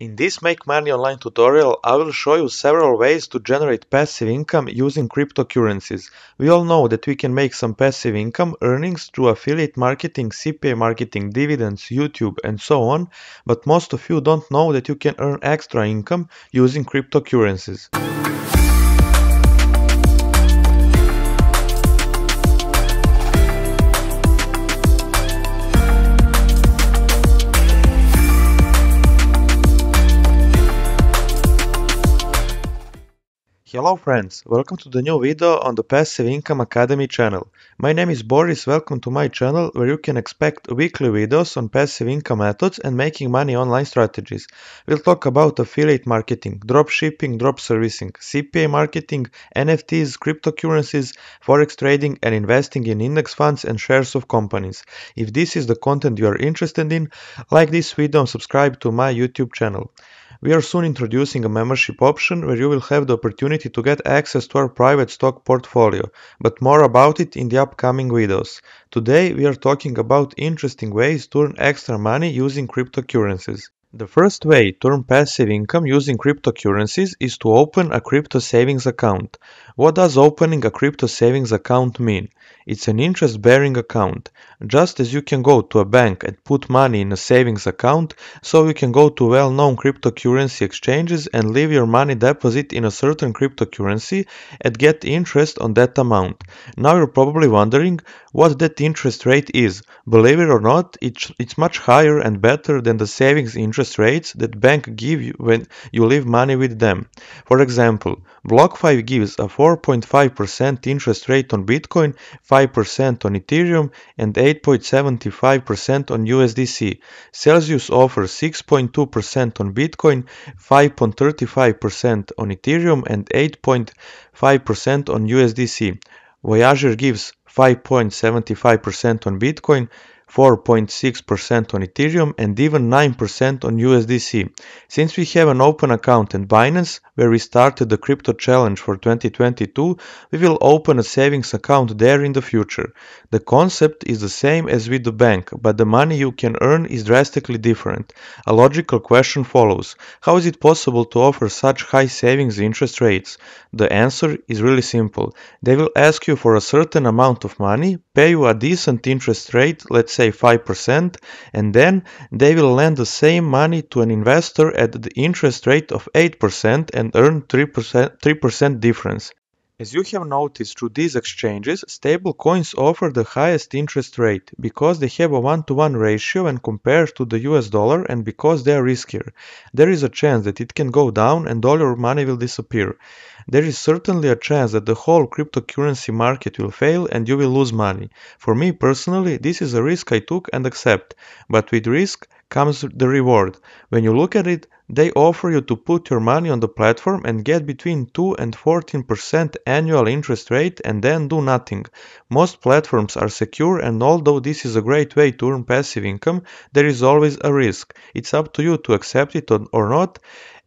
In this Make Money Online tutorial, I will show you several ways to generate passive income using cryptocurrencies. We all know that we can make some passive income earnings through affiliate marketing, CPA marketing, dividends, YouTube and so on, but most of you don't know that you can earn extra income using cryptocurrencies. Hello friends, welcome to the new video on the Passive Income Academy channel. My name is Boris, welcome to my channel where you can expect weekly videos on passive income methods and making money online strategies. We'll talk about affiliate marketing, drop shipping, drop servicing, CPA marketing, NFTs, cryptocurrencies, forex trading and investing in index funds and shares of companies. If this is the content you are interested in, like this video and subscribe to my YouTube channel. We are soon introducing a membership option where you will have the opportunity to get access to our private stock portfolio, but more about it in the upcoming videos. Today we are talking about interesting ways to earn extra money using cryptocurrencies. The first way to earn passive income using cryptocurrencies is to open a crypto savings account. What does opening a crypto savings account mean? It's an interest-bearing account. Just as you can go to a bank and put money in a savings account, so you can go to well-known cryptocurrency exchanges and leave your money deposit in a certain cryptocurrency and get interest on that amount. Now you're probably wondering what that interest rate is. Believe it or not, it's much higher and better than the savings interest rates that bank give you when you leave money with them. For example, BlockFi gives a 4.5% interest rate on Bitcoin, 5% on Ethereum and 8.75% on USDC. Celsius offers 6.2% on Bitcoin, 5.35% on Ethereum and 8.5% on USDC. Voyager gives 5.75% on Bitcoin, 4.6% on Ethereum and even 9% on USDC. Since we have an open account in Binance, where we started the crypto challenge for 2022, we will open a savings account there in the future. The concept is the same as with the bank, but the money you can earn is drastically different. A logical question follows: how is it possible to offer such high savings interest rates? The answer is really simple. They will ask you for a certain amount of money, pay you a decent interest rate, let's say 5%, and then they will lend the same money to an investor at the interest rate of 8% and earn 3% difference. As you have noticed through these exchanges, stablecoins offer the highest interest rate because they have a 1-to-1 ratio when compared to the US dollar and because they are riskier. There is a chance that it can go down and all your money will disappear. There is certainly a chance that the whole cryptocurrency market will fail and you will lose money. For me personally, this is a risk I took and accept, but with risk comes the reward. When you look at it, they offer you to put your money on the platform and get between 2 and 14% annual interest rate and then do nothing. Most platforms are secure, and although this is a great way to earn passive income, there is always a risk. It's up to you to accept it or not,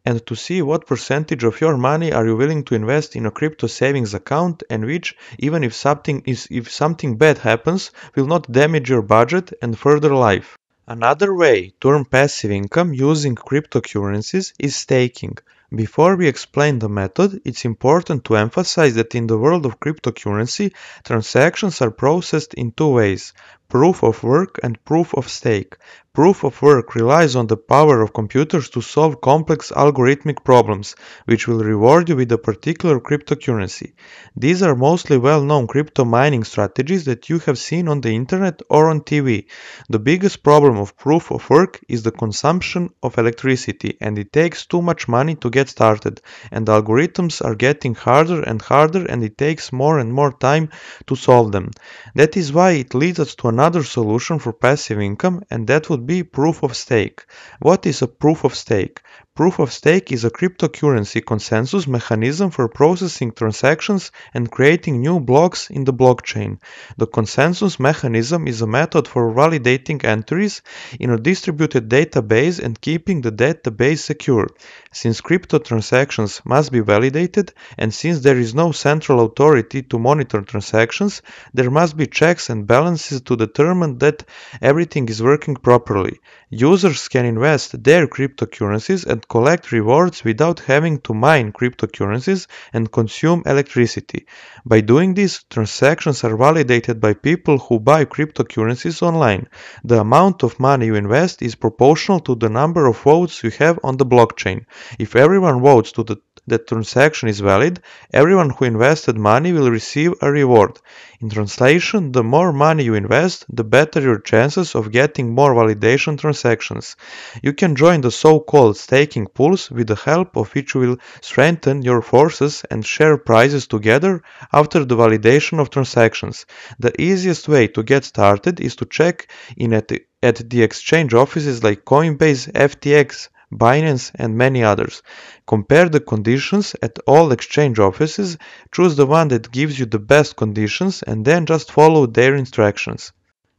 and to see what percentage of your money are you willing to invest in a crypto savings account and which, even if something bad happens, will not damage your budget and further life. Another way to earn passive income using cryptocurrencies is staking. Before we explain the method, it's important to emphasize that in the world of cryptocurrency, transactions are processed in two ways: proof of work and proof of stake. Proof of work relies on the power of computers to solve complex algorithmic problems, which will reward you with a particular cryptocurrency. These are mostly well-known crypto mining strategies that you have seen on the internet or on TV. The biggest problem of proof of work is the consumption of electricity, and it takes too much money to get started, and algorithms are getting harder and harder, and it takes more and more time to solve them. That is why it leads us to another solution for passive income, and that would be proof of stake. What is a proof of stake? Proof of stake is a cryptocurrency consensus mechanism for processing transactions and creating new blocks in the blockchain. The consensus mechanism is a method for validating entries in a distributed database and keeping the database secure. Since crypto transactions must be validated and since there is no central authority to monitor transactions, there must be checks and balances to determine that everything is working properly. Users can invest their cryptocurrencies and and collect rewards without having to mine cryptocurrencies and consume electricity. By doing this, transactions are validated by people who buy cryptocurrencies online. The amount of money you invest is proportional to the number of votes you have on the blockchain. If everyone votes to the transaction is valid, everyone who invested money will receive a reward. In translation, the more money you invest, the better your chances of getting more validation transactions. You can join the so-called staking pools, with the help of which you will strengthen your forces and share prizes together after the validation of transactions. The easiest way to get started is to check in at the exchange offices like Coinbase, FTX, Binance and many others. Compare the conditions at all exchange offices, choose the one that gives you the best conditions and then just follow their instructions.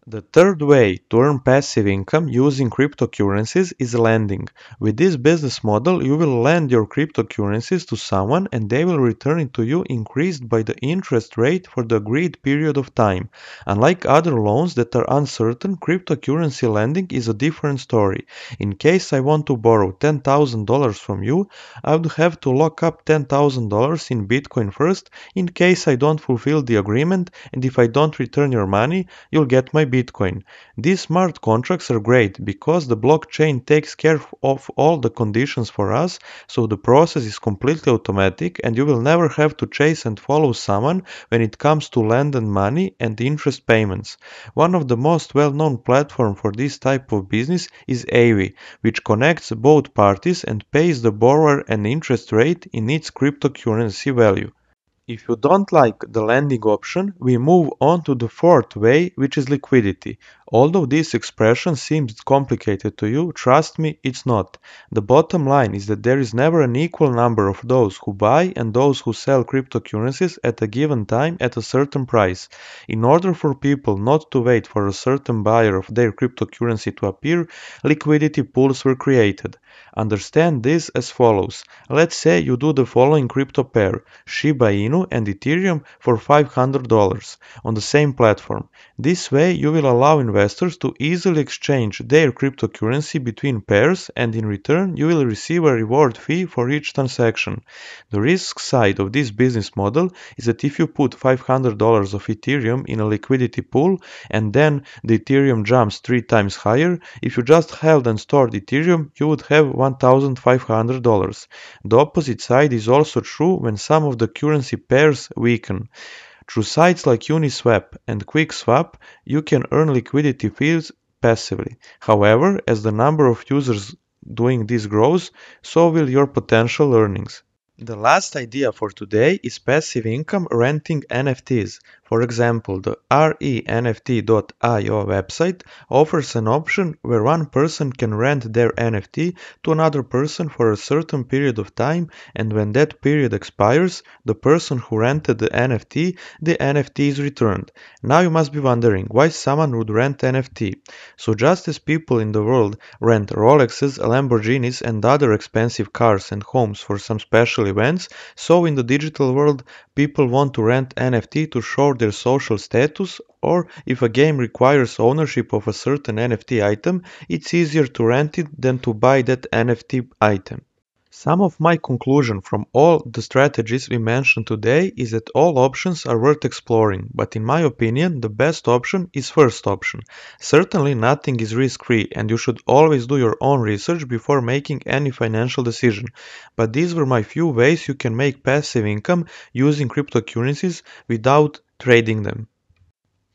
The third way to earn passive income using cryptocurrencies is lending. With this business model, you will lend your cryptocurrencies to someone and they will return it to you increased by the interest rate for the agreed period of time. Unlike other loans that are uncertain, cryptocurrency lending is a different story. In case I want to borrow $10,000 from you, I would have to lock up $10,000 in Bitcoin first in case I don't fulfill the agreement, and if I don't return your money, you'll get my Bitcoin. These smart contracts are great because the blockchain takes care of all the conditions for us, so the process is completely automatic and you will never have to chase and follow someone when it comes to lending money and interest payments. One of the most well-known platforms for this type of business is Aave, which connects both parties and pays the borrower an interest rate in its cryptocurrency value. If you don't like the lending option, we move on to the fourth way, which is liquidity. Although this expression seems complicated to you, trust me, it's not. The bottom line is that there is never an equal number of those who buy and those who sell cryptocurrencies at a given time at a certain price. In order for people not to wait for a certain buyer of their cryptocurrency to appear, liquidity pools were created. Understand this as follows. Let's say you do the following crypto pair: Shiba Inu and Ethereum for $500 on the same platform. This way you will allow investors to easily exchange their cryptocurrency between pairs, and in return you will receive a reward fee for each transaction. The risk side of this business model is that if you put $500 of Ethereum in a liquidity pool and then the Ethereum jumps 3 times higher, if you just held and stored Ethereum, you would have $1,500. The opposite side is also true when some of the currency pairs weaken. Through sites like Uniswap and QuickSwap, you can earn liquidity fees passively. However, as the number of users doing this grows, so will your potential earnings. The last idea for today is passive income renting NFTs. For example, the renft.io website offers an option where one person can rent their NFT to another person for a certain period of time, and when that period expires, the person who rented the NFT is returned. Now you must be wondering why someone would rent NFT. So just as people in the world rent Rolexes, Lamborghinis and other expensive cars and homes for some special events, so in the digital world people want to rent NFT to show their social status, or if a game requires ownership of a certain NFT item, it's easier to rent it than to buy that NFT item. Some of my conclusion from all the strategies we mentioned today is that all options are worth exploring, but in my opinion the best option is first option. Certainly nothing is risk-free and you should always do your own research before making any financial decision. But these were my few ways you can make passive income using cryptocurrencies without trading them.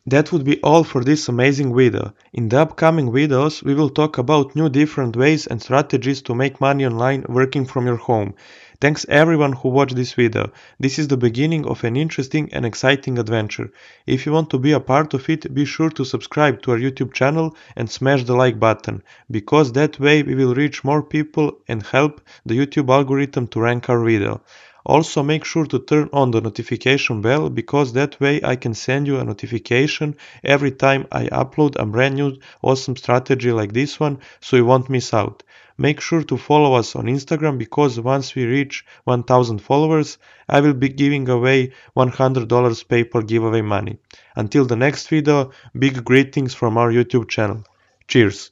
That would be all for this amazing video. In the upcoming videos, we will talk about new different ways and strategies to make money online working from your home. Thanks everyone who watched this video. This is the beginning of an interesting and exciting adventure. If you want to be a part of it, be sure to subscribe to our YouTube channel and smash the like button, because that way we will reach more people and help the YouTube algorithm to rank our video. Also, make sure to turn on the notification bell, because that way I can send you a notification every time I upload a brand new awesome strategy like this one, so you won't miss out. Make sure to follow us on Instagram, because once we reach 1000 followers, I will be giving away $100 PayPal giveaway money. Until the next video, big greetings from our YouTube channel. Cheers!